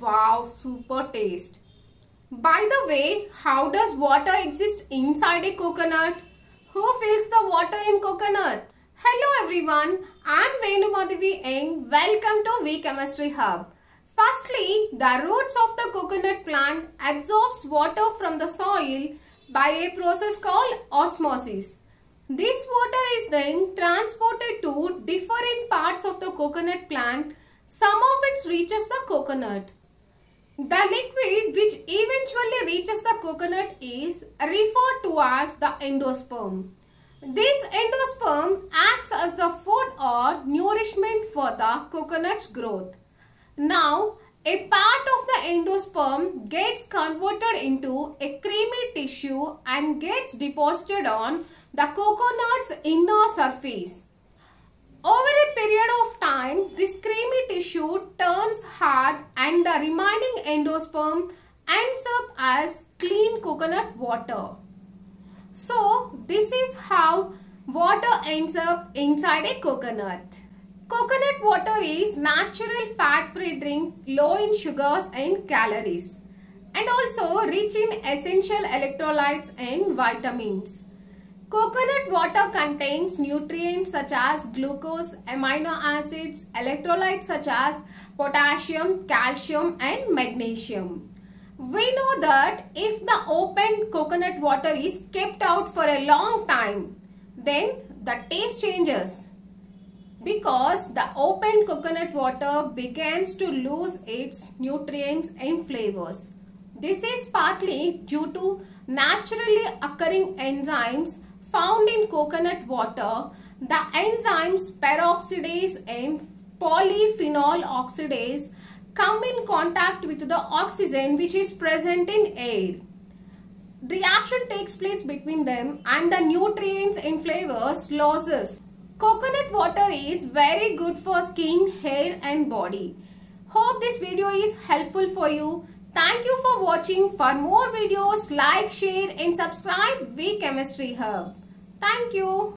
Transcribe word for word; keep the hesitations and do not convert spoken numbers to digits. Wow, super taste. By the way, how does water exist inside a coconut? Who fills the water in coconut? Hello everyone, I am Venu Madhavi Ng. Welcome to V Chemistry Hub. Firstly, the roots of the coconut plant absorbs water from the soil by a process called osmosis. This water is then transported to different parts of the coconut plant. Some of it reaches the coconut. The liquid which eventually reaches the coconut is referred to as the endosperm. This endosperm acts as the food or nourishment for the coconut's growth. Now, a part of the endosperm gets converted into a creamy tissue and gets deposited on the coconut's inner surface. Over a period of time, this creamy tissue turns hard and the remaining endosperm ends up as clean coconut water. So, this is how water ends up inside a coconut. Coconut water is natural fat-free drink low in sugars and calories and also rich in essential electrolytes and vitamins. Coconut water contains nutrients such as glucose, amino acids, electrolytes such as potassium, calcium and magnesium. We know that if the open coconut water is kept out for a long time, then the taste changes because the open coconut water begins to lose its nutrients and flavors. This is partly due to naturally occurring enzymes found in coconut water. The enzymes peroxidase and polyphenol oxidase come in contact with the oxygen which is present in air. Reaction takes place between them and the nutrients and flavors loses. Coconut water is very good for skin, hair and body. Hope this video is helpful for you. Thank you for watching. For more videos, like, share and subscribe V Chemistry Hub. Thank you.